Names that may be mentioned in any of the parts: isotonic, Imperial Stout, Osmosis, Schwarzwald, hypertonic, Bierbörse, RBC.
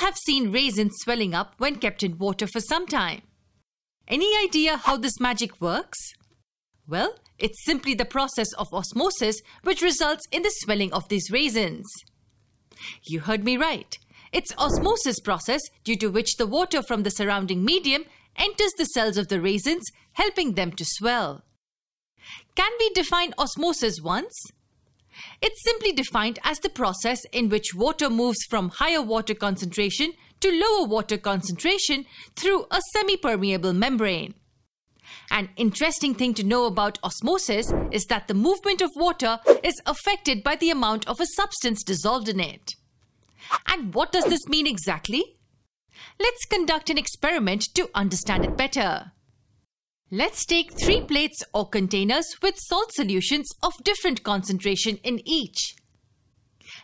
all have seen raisins swelling up when kept in water for some time. Any idea how this magic works? Well, it's simply the process of osmosis which results in the swelling of these raisins. You heard me right. It's osmosis process due to which the water from the surrounding medium enters the cells of the raisins, helping them to swell. Can we define osmosis once? It's simply defined as the process in which water moves from higher water concentration to lower water concentration through a semi-permeable membrane. An interesting thing to know about osmosis is that the movement of water is affected by the amount of a substance dissolved in it. And what does this mean exactly? Let's conduct an experiment to understand it better. Let's take 3 plates or containers with salt solutions of different concentration in each.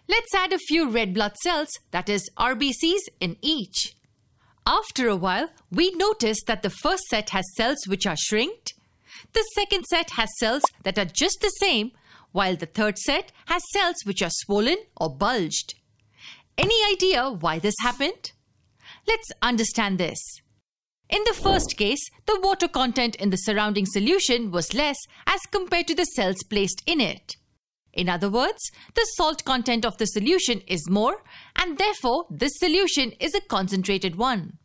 Let's add a few red blood cells, that is RBCs, in each. After a while, we notice that the first set has cells which are shrinked, the second set has cells that are just the same, while the third set has cells which are swollen or bulged. Any idea why this happened? Let's understand this. In the first case, the water content in the surrounding solution was less as compared to the cells placed in it. In other words, the salt content of the solution is more, and therefore this solution is a concentrated one.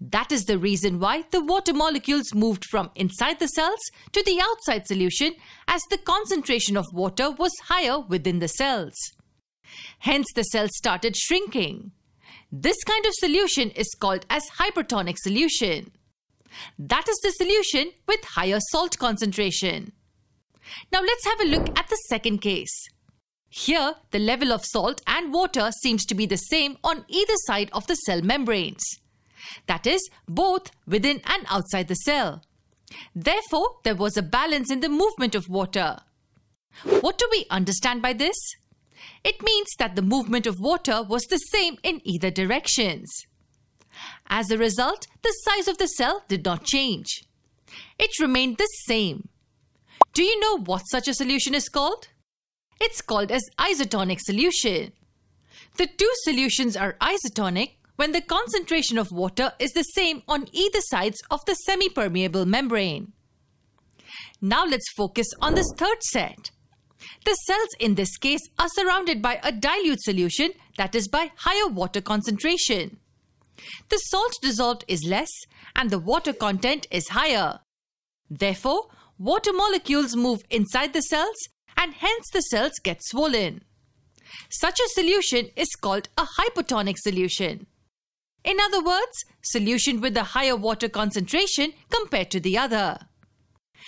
That is the reason why the water molecules moved from inside the cells to the outside solution, as the concentration of water was higher within the cells. Hence, the cells started shrinking. This kind of solution is called as hypertonic solution. That is the solution with higher salt concentration. Now let's have a look at the second case. Here, the level of salt and water seems to be the same on either side of the cell membranes. That is, both within and outside the cell. Therefore, there was a balance in the movement of water. What do we understand by this? It means that the movement of water was the same in either directions. As a result, the size of the cell did not change. It remained the same. Do you know what such a solution is called? It's called as isotonic solution. The 2 solutions are isotonic when the concentration of water is the same on either sides of the semi-permeable membrane. Now let's focus on this third set. The cells in this case are surrounded by a dilute solution, that is by higher water concentration. The salt dissolved is less and the water content is higher. Therefore, water molecules move inside the cells and hence the cells get swollen. Such a solution is called a hypertonic solution. In other words, solution with a higher water concentration compared to the other.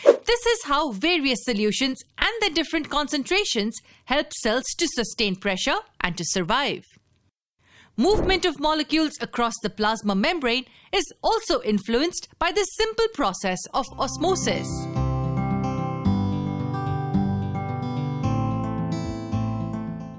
This is how various solutions and their different concentrations help cells to sustain pressure and to survive. Movement of molecules across the plasma membrane is also influenced by this simple process of osmosis.